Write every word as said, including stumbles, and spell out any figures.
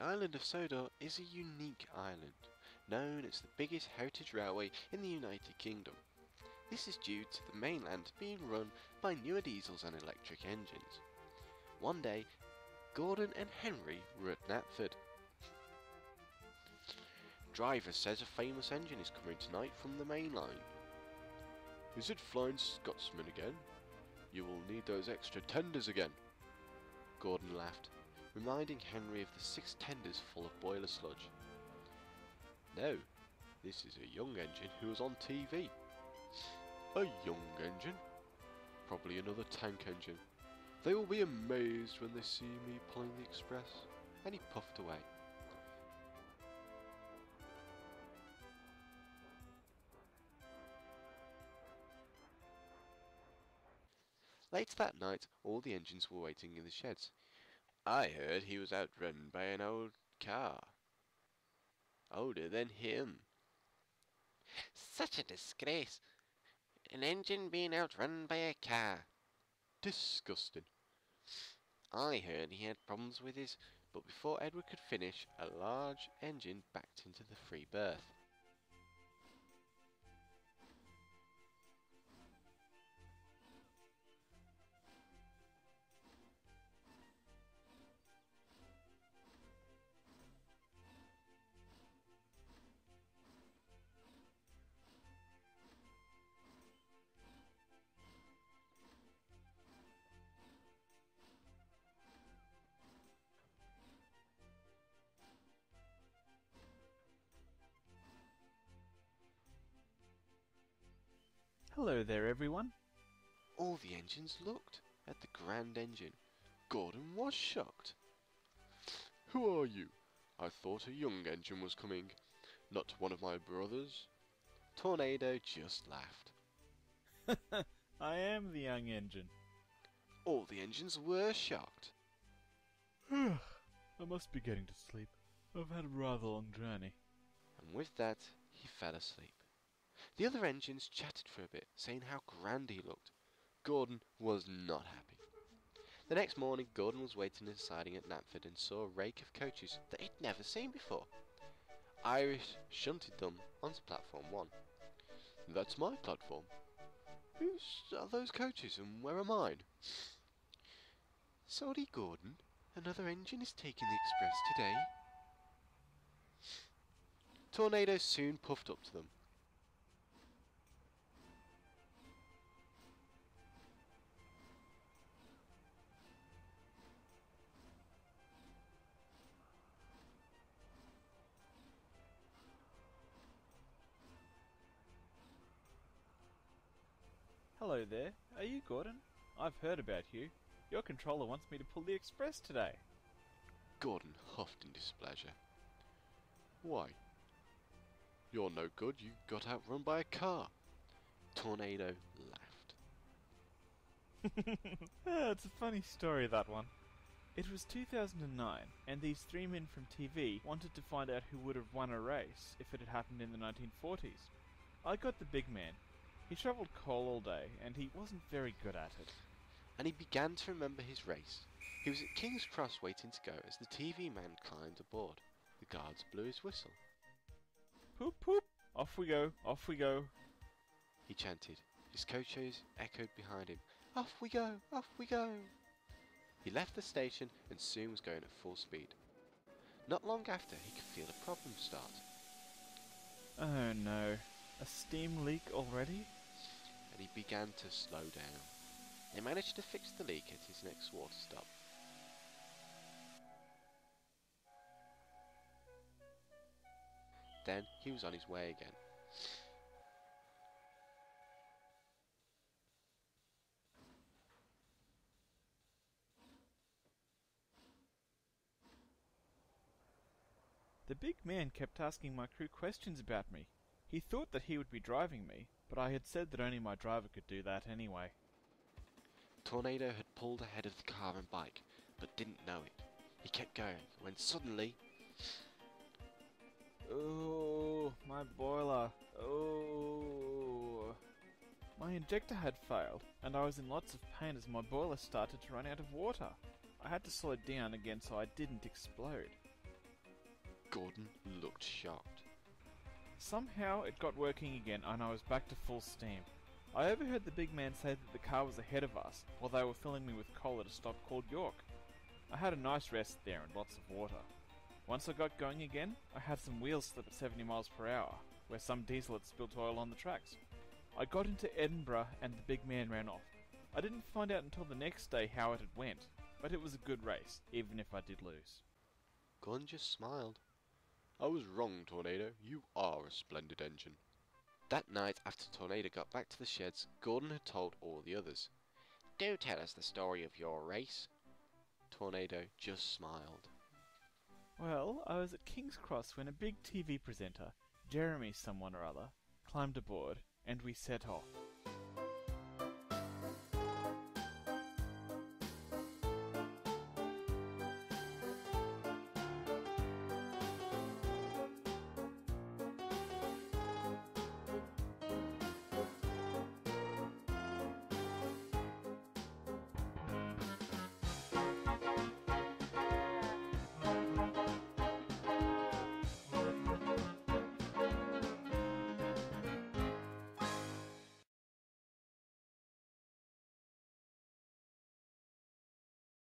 The island of Sodor is a unique island, known as the biggest heritage railway in the United Kingdom. This is due to the mainland being run by newer diesels and electric engines. One day, Gordon and Henry were at Knapford. Driver says a famous engine is coming tonight from the main line. Is it Flying Scotsman again? You will need those extra tenders again. Gordon laughed, reminding Henry of the six tenders full of boiler sludge. No, this is a young engine who was on T V. A young engine? Probably another tank engine. They will be amazed when they see me pulling the express. And he puffed away. Later that night, all the engines were waiting in the sheds. I heard he was outrun by an old car. Older than him. Such a disgrace. An engine being outrun by a car. Disgusting. I heard he had problems with his, but before Edward could finish, a large engine backed into the free berth. Hello there everyone. All the engines looked at the grand engine. Gordon was shocked. Who are you? I thought a young engine was coming. Not one of my brothers. Tornado just laughed. I am the young engine. All the engines were shocked. I must be getting to sleep. I've had a rather long journey. And with that, he fell asleep. The other engines chatted for a bit, saying how grand he looked. Gordon was not happy. The next morning, Gordon was waiting and siding at Knapford and saw a rake of coaches that he'd never seen before. Irish shunted them onto platform one. That's my platform. Whose are those coaches and where are mine? Sorry, Gordon. Another engine is taking the express today. Tornado soon puffed up to them. Hello there, are you Gordon? I've heard about you. Your controller wants me to pull the express today. Gordon huffed in displeasure. Why? You're no good, you got outrun by a car. Tornado laughed. Oh, it's a funny story, that one. It was two thousand nine, and these three men from T V wanted to find out who would have won a race if it had happened in the nineteen forties. I got the big man. He shovelled coal all day, and he wasn't very good at it. And he began to remember his race. He was at King's Cross waiting to go as the T V man climbed aboard. The guards blew his whistle. Poop, poop! Off we go, off we go! He chanted. His coaches echoed behind him. Off we go, off we go! He left the station and soon was going at full speed. Not long after, he could feel a problem start. Oh no, a steam leak already? And he began to slow down. They managed to fix the leak at his next water stop. Then he was on his way again. The big man kept asking my crew questions about me. He thought that he would be driving me, but I had said that only my driver could do that anyway. Tornado had pulled ahead of the car and bike, but didn't know it. He kept going, when suddenly... Oh, my boiler. Oh. My injector had failed, and I was in lots of pain as my boiler started to run out of water. I had to slow down again so I didn't explode. Gordon looked shocked. Somehow it got working again and I was back to full steam. I overheard the big man say that the car was ahead of us while they were filling me with coal at a stop called York. I had a nice rest there and lots of water. Once I got going again, I had some wheels slip at seventy miles per hour, where some diesel had spilled oil on the tracks. I got into Edinburgh and the big man ran off. I didn't find out until the next day how it had went, but it was a good race, even if I did lose. Gordon just smiled. I was wrong, Tornado. You are a splendid engine. That night, after Tornado got back to the sheds, Gordon had told all the others. Do tell us the story of your race. Tornado just smiled. Well, I was at King's Cross when a big T V presenter, Jeremy someone or other, climbed aboard, and we set off.